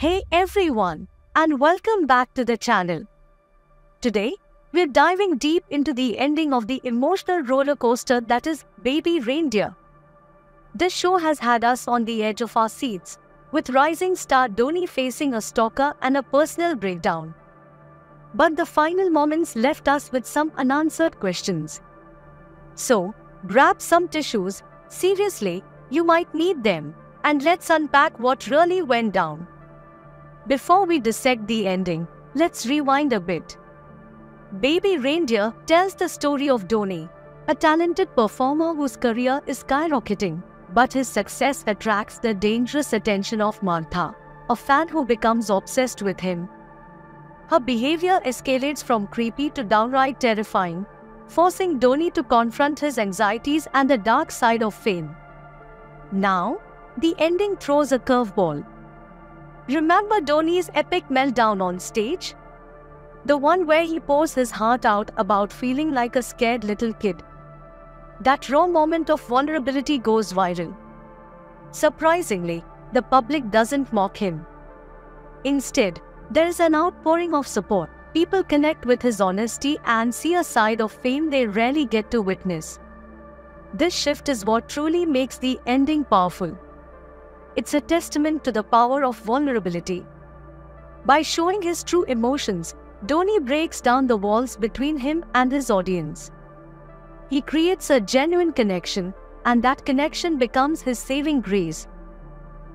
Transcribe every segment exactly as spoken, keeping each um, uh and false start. Hey everyone, and welcome back to the channel. Today, we're diving deep into the ending of the emotional roller coaster that is Baby Reindeer. This show has had us on the edge of our seats, with rising star Donnie facing a stalker and a personal breakdown. But the final moments left us with some unanswered questions. So, grab some tissues, seriously, you might need them, and let's unpack what really went down. Before we dissect the ending, let's rewind a bit. Baby Reindeer tells the story of Donnie, a talented performer whose career is skyrocketing, but his success attracts the dangerous attention of Martha, a fan who becomes obsessed with him. Her behavior escalates from creepy to downright terrifying, forcing Donnie to confront his anxieties and the dark side of fame. Now, the ending throws a curveball. Remember Donnie's epic meltdown on stage? The one where he pours his heart out about feeling like a scared little kid. That raw moment of vulnerability goes viral. Surprisingly, the public doesn't mock him. Instead, there is an outpouring of support. People connect with his honesty and see a side of fame they rarely get to witness. This shift is what truly makes the ending powerful. It's a testament to the power of vulnerability. By showing his true emotions, Donnie breaks down the walls between him and his audience. He creates a genuine connection, and that connection becomes his saving grace.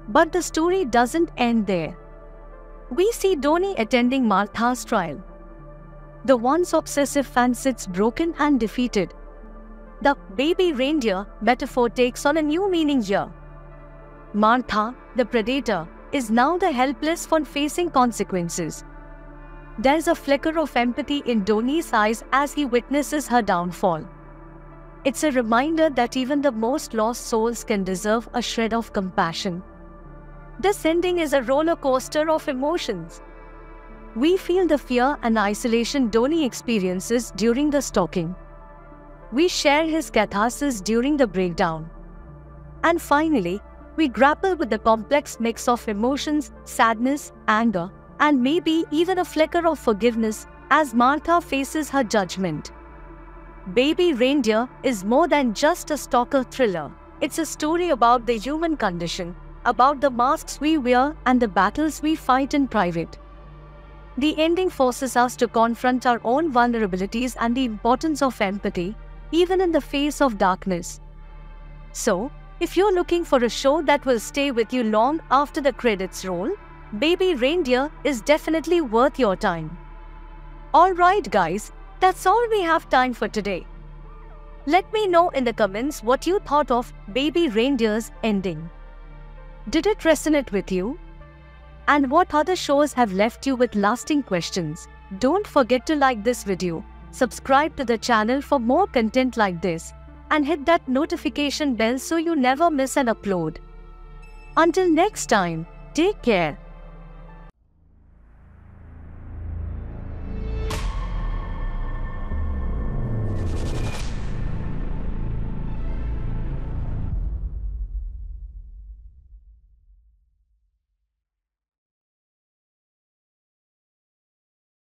But the story doesn't end there. We see Donnie attending Martha's trial. The once obsessive fan sits broken and defeated. The baby reindeer metaphor takes on a new meaning here. Martha, the predator, is now the helpless one facing consequences. There's a flicker of empathy in Donnie's eyes as he witnesses her downfall. It's a reminder that even the most lost souls can deserve a shred of compassion. This ending is a roller coaster of emotions. We feel the fear and isolation Donnie experiences during the stalking. We share his catharsis during the breakdown. And finally, we grapple with the complex mix of emotions, sadness, anger, and maybe even a flicker of forgiveness as Martha faces her judgment. Baby Reindeer is more than just a stalker thriller. It's a story about the human condition, about the masks we wear and the battles we fight in private. The ending forces us to confront our own vulnerabilities and the importance of empathy, even in the face of darkness. So, if you're looking for a show that will stay with you long after the credits roll, Baby Reindeer is definitely worth your time. Alright guys, that's all we have time for today. Let me know in the comments what you thought of Baby Reindeer's ending. Did it resonate with you? And what other shows have left you with lasting questions? Don't forget to like this video, subscribe to the channel for more content like this, and hit that notification bell so you never miss an upload. Until next time, take care.